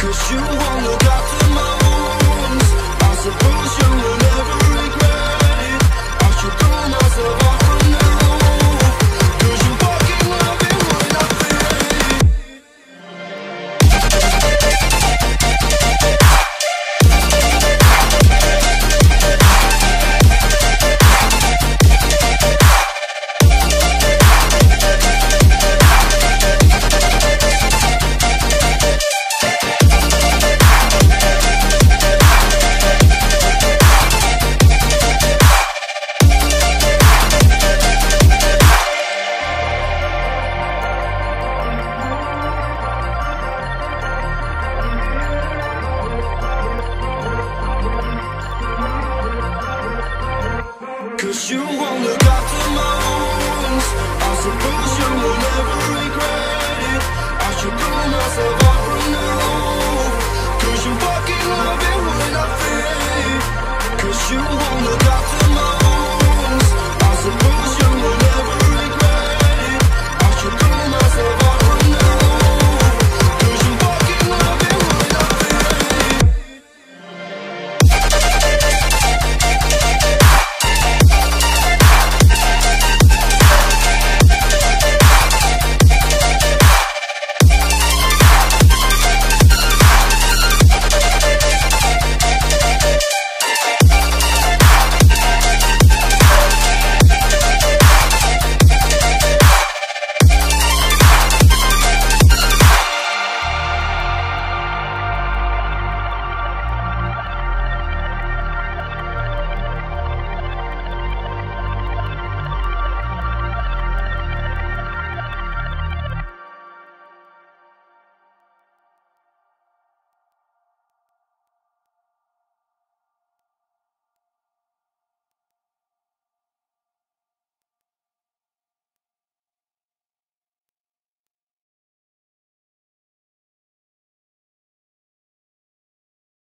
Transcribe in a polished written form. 'Cause you won't look after my wounds. I suppose you will never regret it. I should throw myself off from the roof, 'cause you fucking love it when I feel. You won't look after my wounds. I suppose you will never regret it. I should call myself out from the roof, 'cause you fucking love it when I feel it. 'Cause you won't look after